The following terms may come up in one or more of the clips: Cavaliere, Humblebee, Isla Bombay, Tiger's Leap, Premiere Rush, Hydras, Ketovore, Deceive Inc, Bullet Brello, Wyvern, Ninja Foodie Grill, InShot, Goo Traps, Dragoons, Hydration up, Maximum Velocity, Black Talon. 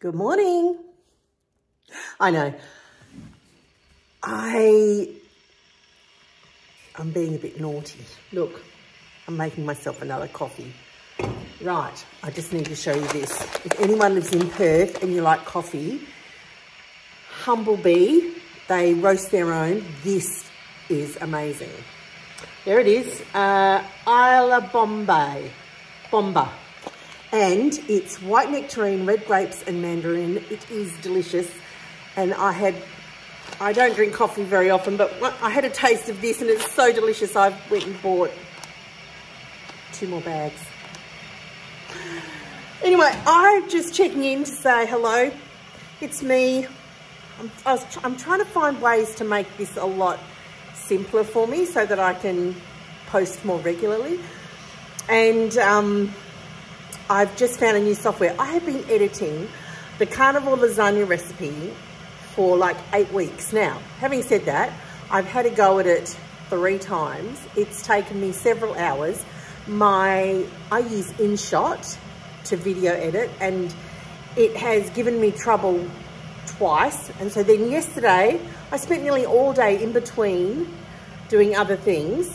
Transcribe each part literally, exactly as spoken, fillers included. Good morning. I know. I, I'm being a bit naughty. Look, I'm making myself another coffee. Right, I just need to show you this. If anyone lives in Perth and you like coffee, Humblebee, they roast their own. This is amazing. There it is, uh, Isla Bombay, Bomba. And it's white nectarine, red grapes and mandarin. It is delicious. And I had, I don't drink coffee very often, but I had a taste of this and it's so delicious. I went and bought two more bags. Anyway, I'm just checking in to say hello. It's me. I'm, I was tr I'm trying to find ways to make this a lot simpler for me so that I can post more regularly. And um, I've just found a new software. I have been editing the carnivore lasagna recipe for like eight weeks now. Having said that, I've had a go at it three times. It's taken me several hours. My, I use InShot to video edit and it has given me trouble twice. And so then yesterday, I spent nearly all day in between doing other things,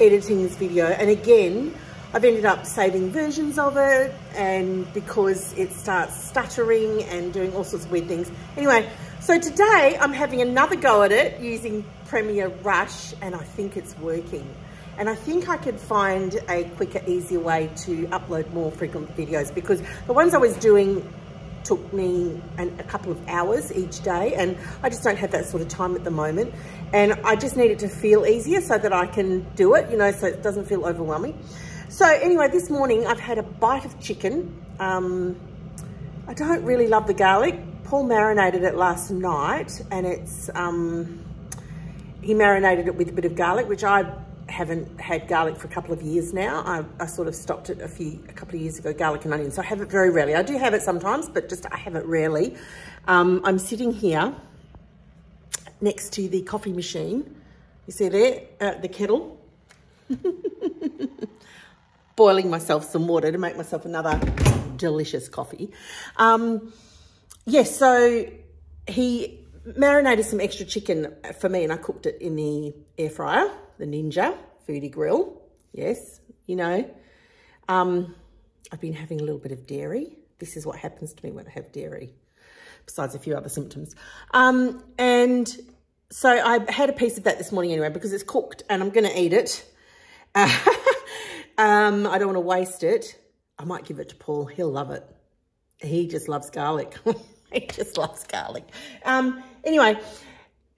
editing this video. And again, I've ended up saving versions of it and because it starts stuttering and doing all sorts of weird things. Anyway, so today I'm having another go at it using Premiere Rush and I think it's working. And I think I could find a quicker, easier way to upload more frequent videos because the ones I was doing took me an, a couple of hours each day and I just don't have that sort of time at the moment. And I just need it to feel easier so that I can do it, you know, so it doesn't feel overwhelming. So anyway, this morning I've had a bite of chicken. Um, I don't really love the garlic. Paul marinated it last night and it's, um, he marinated it with a bit of garlic, which I haven't had garlic for a couple of years now. I, I sort of stopped it a few, a couple of years ago, garlic and onions. So I have it very rarely. I do have it sometimes, but just I have it rarely. Um, I'm sitting here next to the coffee machine. You see there, uh, the kettle. Boiling myself some water to make myself another delicious coffee. Um, yes, yeah, so he marinated some extra chicken for me and I cooked it in the air fryer, the Ninja Foodie Grill. Yes, you know, um, I've been having a little bit of dairy. This is what happens to me when I have dairy, besides a few other symptoms. Um, and so I had a piece of that this morning anyway, because it's cooked and I'm going to eat it. Uh, um, I don't want to waste it. I might give it to Paul. He'll love it. He just loves garlic. He just loves garlic. Um, anyway,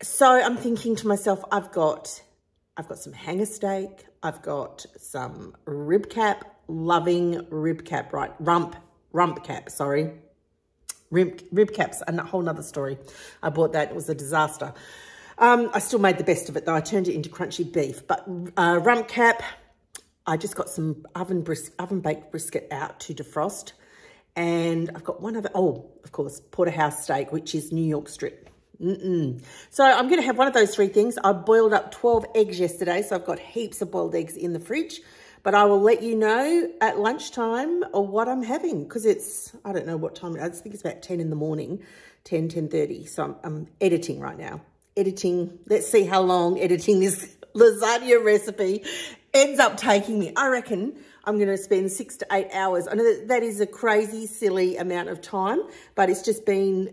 so I'm thinking to myself, I've got, I've got some hanger steak. I've got some rib cap, loving rib cap, right? Rump, rump cap, sorry. Rib, rib caps, a whole nother story. I bought that. It was a disaster. Um, I still made the best of it though. I turned it into crunchy beef, but uh, rump cap. I just got some oven bris oven baked brisket out to defrost. And I've got one other, oh, of course, porterhouse steak, which is New York strip. Mm-mm. So I'm going to have one of those three things. I boiled up twelve eggs yesterday, so I've got heaps of boiled eggs in the fridge. But I will let you know at lunchtime or what I'm having because it's, I don't know what time, I think it's about ten in the morning, ten, ten thirty. So I'm, I'm editing right now. Editing, let's see how long editing this lasagna recipe ends up taking me. I reckon I'm going to spend six to eight hours. I know that, that is a crazy, silly amount of time, but it's just been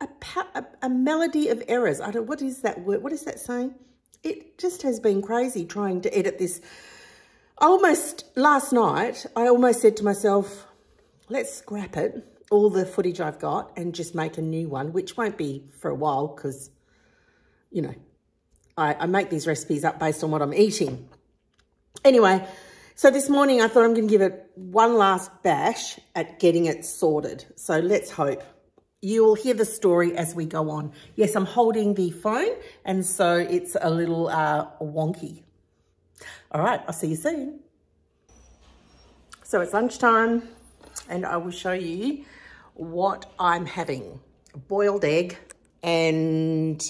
a, a, a melody of errors. I don't, what is that word? What is that saying? It just has been crazy trying to edit this. I almost, last night, I almost said to myself, let's scrap it, all the footage I've got, and just make a new one, which won't be for a while because, you know, I, I make these recipes up based on what I'm eating. Anyway, so this morning I thought I'm going to give it one last bash at getting it sorted. So let's hope. You'll hear the story as we go on. Yes, I'm holding the phone and so it's a little uh, wonky. All right, I'll see you soon. So it's lunchtime and I will show you what I'm having. A boiled egg and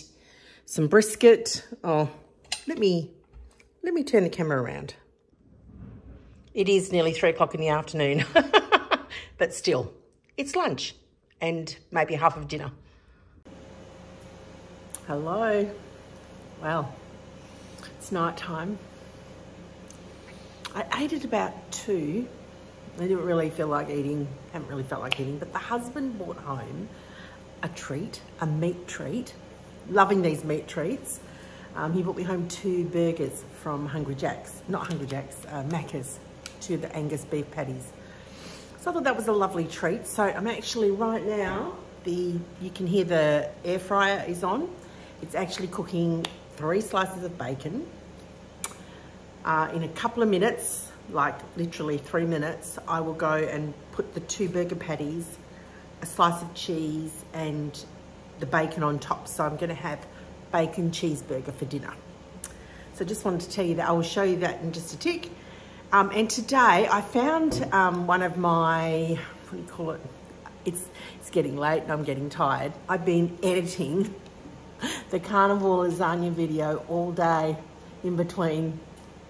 some brisket. Oh, let me... Let me turn the camera around. It is nearly three o'clock in the afternoon. but still, it's lunch and maybe half of dinner. Hello. Wow, it's night time. I ate at about two. I didn't really feel like eating, haven't really felt like eating, but the husband brought home a treat, a meat treat. Loving these meat treats. Um, he brought me home two burgers from Hungry Jack's, not Hungry Jack's, uh, Macca's, two of the Angus beef patties. So I thought that was a lovely treat. So I'm actually right now, the you can hear the air fryer is on. It's actually cooking three slices of bacon. Uh, in a couple of minutes, like literally three minutes, I will go and put the two burger patties, a slice of cheese and the bacon on top. So I'm gonna have bacon cheeseburger for dinner. So just wanted to tell you that. I will show you that in just a tick. Um, and today I found um, one of my, what do you call it? It's, it's getting late and I'm getting tired. I've been editing the carnivore lasagna video all day in between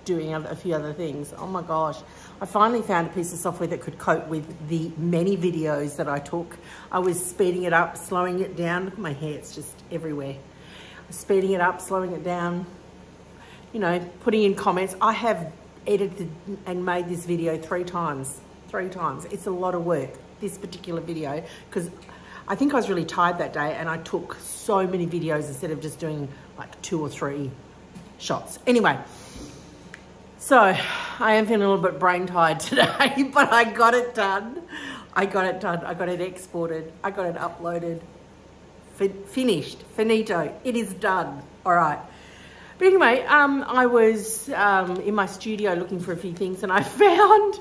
doing a few other things. Oh my gosh. I finally found a piece of software that could cope with the many videos that I took. I was speeding it up, slowing it down. Look at my hair, it's just everywhere. Speeding it up, slowing it down, you know, putting in comments. I have edited and made this video three times, three times. It's a lot of work, this particular video, because I think I was really tired that day and I took so many videos instead of just doing like two or three shots. Anyway, so I am feeling a little bit brain tired today, but I got it done. I got it done. I got it exported. I got it uploaded. Fin- finished. Finito. It is done. All right. But anyway, um, I was um, in my studio looking for a few things and I found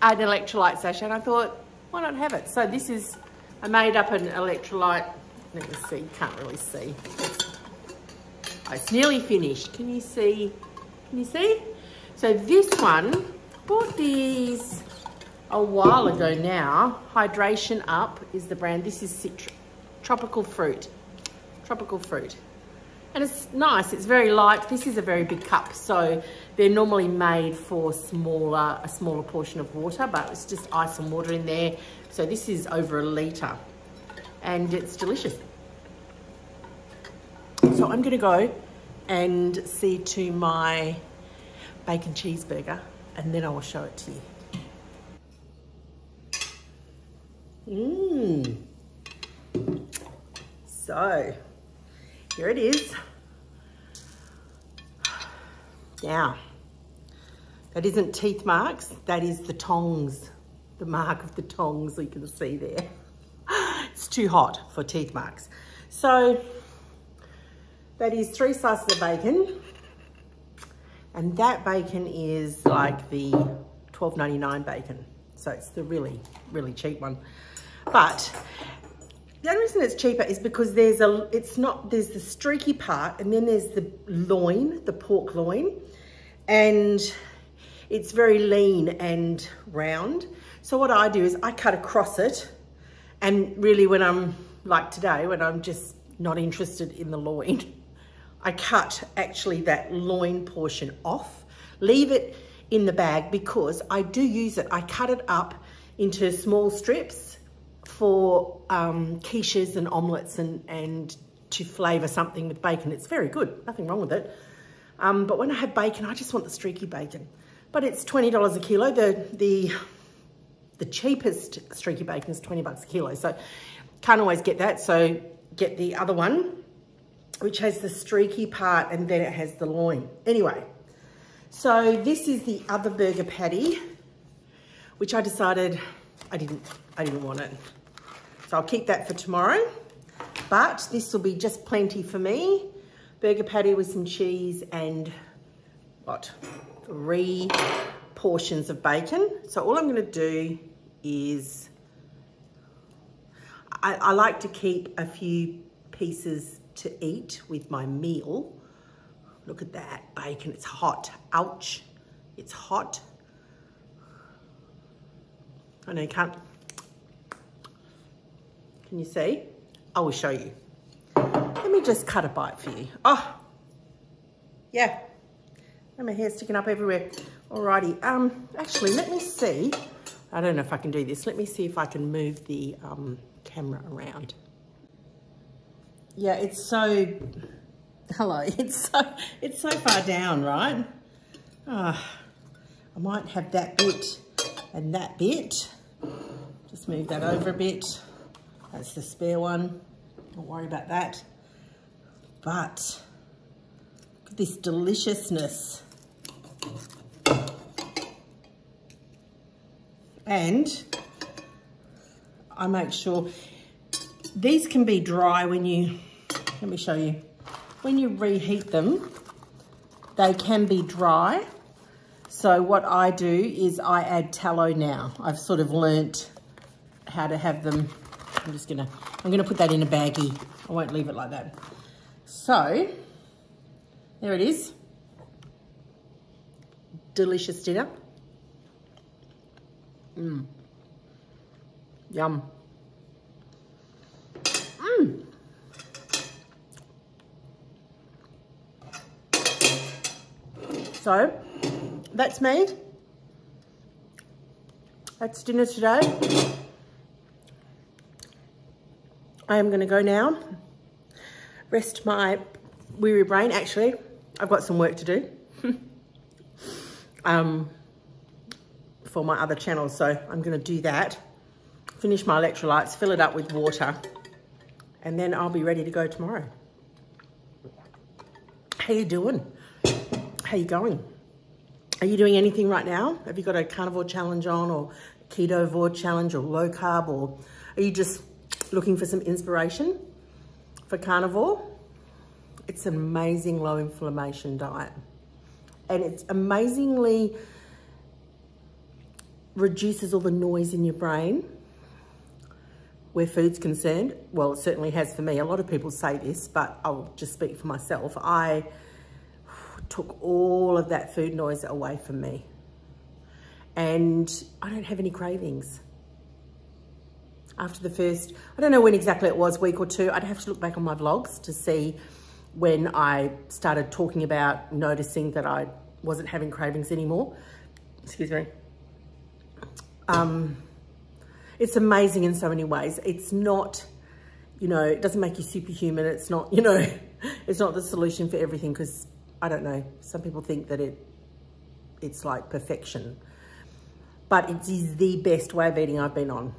an electrolyte sachet and I thought, why not have it? So this is, I made up an electrolyte. Let me see. You can't really see. It's nearly finished. Can you see? Can you see? So this one, bought these a while ago now. Hydration Up is the brand. This is citru tropical fruit, tropical fruit. And it's nice, it's very light. This is a very big cup. So they're normally made for smaller, a smaller portion of water, but it's just ice and water in there. So this is over a litre and it's delicious. So I'm gonna go and see to my bacon cheeseburger and then I will show it to you. Mmm. So here it is. Now, that isn't teeth marks, that is the tongs, the mark of the tongs you can see there. It's too hot for teeth marks. So that is three slices of bacon. And that bacon is like the twelve ninety-nine bacon. So it's the really, really cheap one. But the only reason it's cheaper is because there's a, it's not, there's the streaky part and then there's the loin, the pork loin. And it's very lean and round. So what I do is I cut across it. And really when I'm, like today, when I'm just not interested in the loin, I cut actually that loin portion off, leave it in the bag because I do use it. I cut it up into small strips for um, quiches and omelettes and, and to flavour something with bacon. It's very good, nothing wrong with it. Um, but when I have bacon, I just want the streaky bacon. But it's twenty dollars a kilo. The, the, the cheapest streaky bacon is twenty bucks a kilo. So can't always get that. So get the other one, which has the streaky part and then it has the loin. Anyway, so this is the other burger patty, which I decided I didn't, I didn't want it. So I'll keep that for tomorrow, but this will be just plenty for me. Burger patty with some cheese and what? Three portions of bacon. So all I'm gonna do is, I, I like to keep a few pieces to eat with my meal. Look at that bacon, it's hot. Ouch, it's hot. I know you can't, can you see? I will show you. Let me just cut a bite for you. Oh, yeah. And my hair's sticking up everywhere. Alrighty, um, actually let me see. I don't know if I can do this. Let me see if I can move the um, camera around. Yeah, it's so, hello, it's so, it's so far down, right? Oh, I might have that bit and that bit. Just move that over a bit. That's the spare one. Don't worry about that. But look at this deliciousness. And I make sure these can be dry when you, let me show you, when you reheat them, they can be dry. So what I do is I add tallow now. I've sort of learnt how to have them. I'm just gonna, I'm gonna put that in a baggie. I won't leave it like that. So there it is. Delicious dinner. Mmm. Yum. Mmm. So that's me. That's dinner today. I am going to go now. Rest my weary brain. Actually, I've got some work to do. um. For my other channel, so I'm going to do that, finish my electrolytes, fill it up with water, and then I'll be ready to go tomorrow. How you doing? How you going? Are you doing anything right now? Have you got a carnivore challenge on, or ketovore challenge, or low carb, or are you just looking for some inspiration for carnivore? It's an amazing low inflammation diet, and it's amazingly reduces all the noise in your brain where food's concerned. Well, it certainly has for me. A lot of people say this, but I'll just speak for myself. I took all of that food noise away from me, and I don't have any cravings. After the first, I don't know when exactly it was, week or two, I'd have to look back on my vlogs to see when I started talking about noticing that I wasn't having cravings anymore. Excuse me. Um, it's amazing in so many ways. It's not, you know, it doesn't make you superhuman. It's not, you know, it's not the solution for everything, because I don't know, some people think that it, it's like perfection, but it is the best way of eating I've been on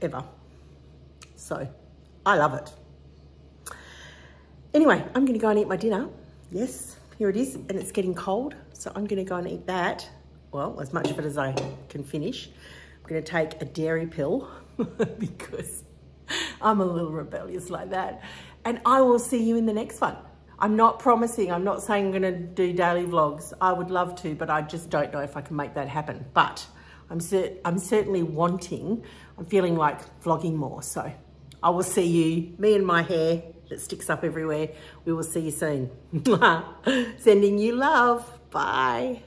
ever. So I love it. Anyway, I'm going to go and eat my dinner. Yes, here it is. And it's getting cold. So I'm going to go and eat that. Well, as much of it as I can finish. I'm going to take a dairy pill because I'm a little rebellious like that. And I will see you in the next one. I'm not promising. I'm not saying I'm going to do daily vlogs. I would love to, but I just don't know if I can make that happen. But I'm, cer I'm certainly wanting, I'm feeling like vlogging more. So I will see you, me and my hair that sticks up everywhere. We will see you soon. Sending you love. Bye.